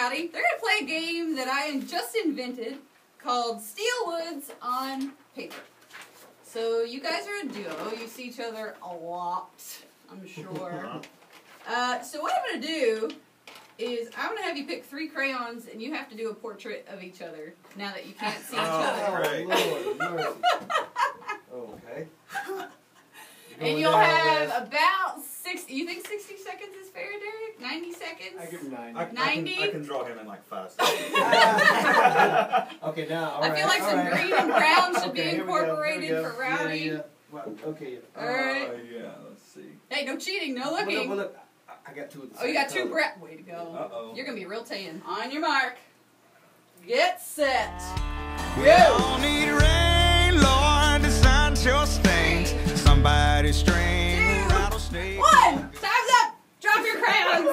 Howdy. They're going to play a game that I just invented called Steel Woods on Paper. So you guys are a duo. You see each other a lot, I'm sure. So what I'm going to do is I'm going to have you pick three crayons and you have to do a portrait of each other now that you can't see each other. Right. Lord, mercy. Okay. And you'll have about 60, you think 60 seconds is fair, Derek? 90 seconds? I give him 90. 90? I can draw him in like 5 seconds. Okay, now, all right. I feel like some green and brown should be incorporated for routing. Yeah, yeah. Well, okay. All right. Yeah, let's see. Hey, no cheating, no looking. Well, look. I got two of the same. Oh, you got two brown. Way to go. Uh-oh. You're going to be real tan. On your mark. Get set. Go. Somebody strange. 2, 1, time's up. Drop your crayons.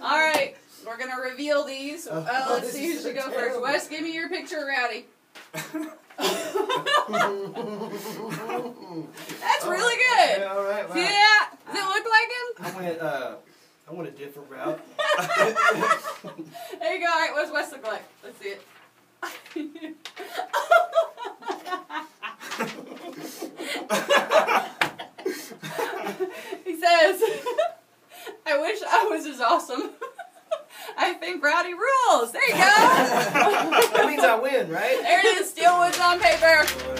All right, we're gonna reveal these. Let's see who should go first. Wes, give me your picture of Rowdy. That's really good. Yeah, all right, wow. See that? Does it look like him? I went a different route. There you go. All right, what's Wes look like? Let's see it. He says, I wish I was as awesome. I think Rowdy rules. There you go. That means I win, right? There it is. Steel Woods on Paper.